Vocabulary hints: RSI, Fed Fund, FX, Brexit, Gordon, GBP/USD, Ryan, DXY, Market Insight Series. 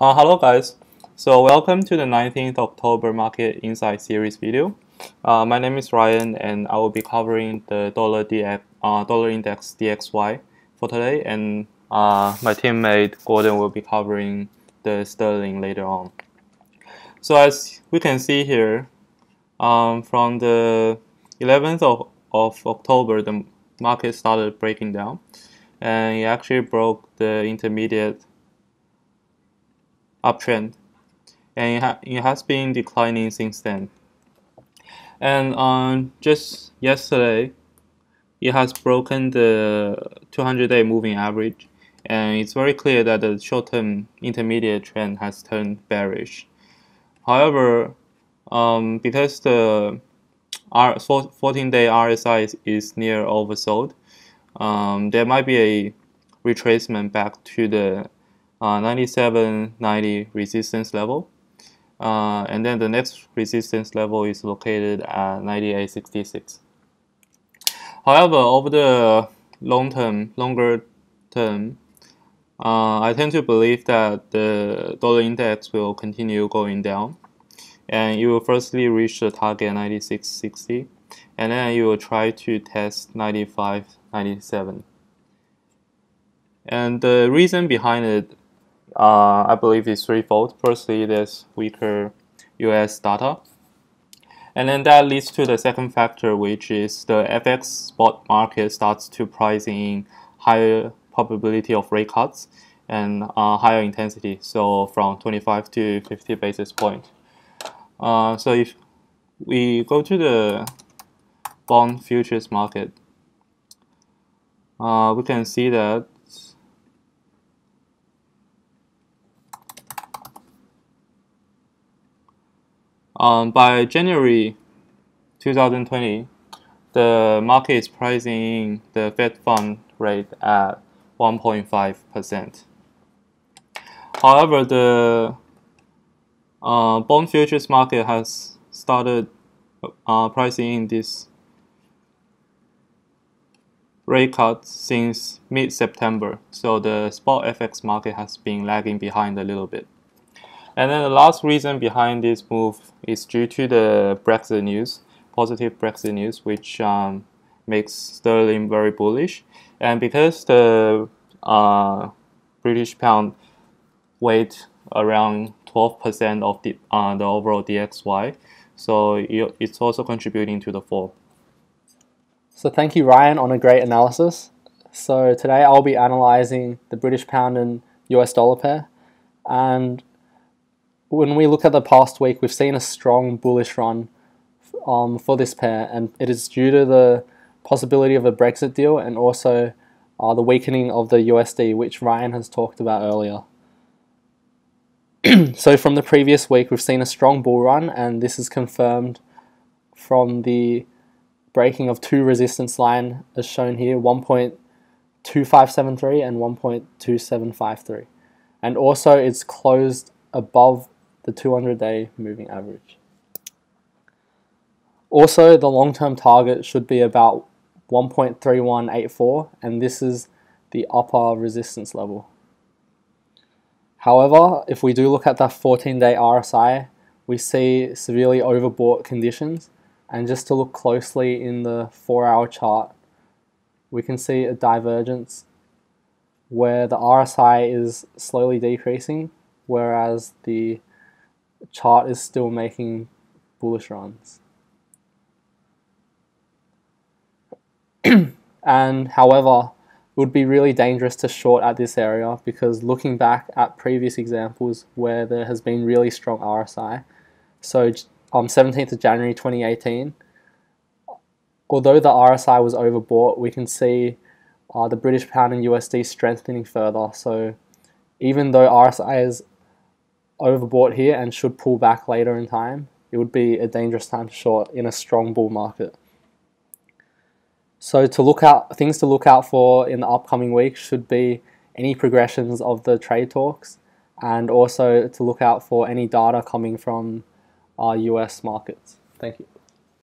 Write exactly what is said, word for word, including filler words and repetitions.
Uh, hello guys, so welcome to the nineteenth of October Market Insight Series video. Uh, my name is Ryan and I will be covering the dollar, D X, uh, dollar index D X Y for today, and uh, my teammate Gordon will be covering the sterling later on. So as we can see here, um, from the eleventh of October the market started breaking down and it actually broke the intermediate uptrend, and it, ha it has been declining since then. And on just yesterday, it has broken the two hundred day moving average, and it's very clear that the short-term intermediate trend has turned bearish. However, um, because the fourteen day R S I is, is near oversold, um, there might be a retracement back to the Uh, ninety-seven ninety resistance level, uh, and then the next resistance level is located at ninety-eight sixty-six. However, over the long term, longer term, uh, I tend to believe that the dollar index will continue going down, and you will firstly reach the target ninety-six sixty, and then you will try to test ninety-five ninety-seven. And the reason behind it, Uh, I believe it's threefold. Firstly, there's weaker U S data, and then that leads to the second factor, which is the F X spot market starts to price in higher probability of rate cuts and uh, higher intensity, so from twenty-five to fifty basis point. Uh, so if we go to the bond futures market, uh, we can see that Um, by January two thousand twenty, the market is pricing in the Fed Fund rate at one point five percent. However, the uh, bond futures market has started uh, pricing in this rate cut since mid-September, so the spot F X market has been lagging behind a little bit. And then the last reason behind this move is due to the Brexit news, positive Brexit news, which um, makes sterling very bullish. And because the uh, British pound weighs around twelve percent of the, uh, the overall D X Y, so it's also contributing to the fall. So thank you, Ryan, on a great analysis. So today I'll be analysing the British pound and U S dollar pair, and when we look at the past week, we've seen a strong bullish run um, for this pair, and it is due to the possibility of a Brexit deal and also uh, the weakening of the U S D, which Ryan has talked about earlier. So from the previous week, we've seen a strong bull run, and this is confirmed from the breaking of two resistance line as shown here, one point two five seven three and one point two seven five three. And also it's closed above the two hundred day moving average. Also, the long-term target should be about one point three one eight four, and this is the upper resistance level. However, if we do look at that fourteen day R S I, we see severely overbought conditions, and just to look closely in the four hour chart, we can see a divergence where the R S I is slowly decreasing, whereas the chart is still making bullish runs. And however, it would be really dangerous to short at this area, because looking back at previous examples where there has been really strong R S I, so on seventeenth of January twenty eighteen, although the R S I was overbought, we can see uh, the British pound and U S D strengthening further. So even though R S I is overbought here and should pull back later in time, it would be a dangerous time to short in a strong bull market. So to look out, things to look out for in the upcoming week should be any progressions of the trade talks, and also to look out for any data coming from our U S markets. Thank you.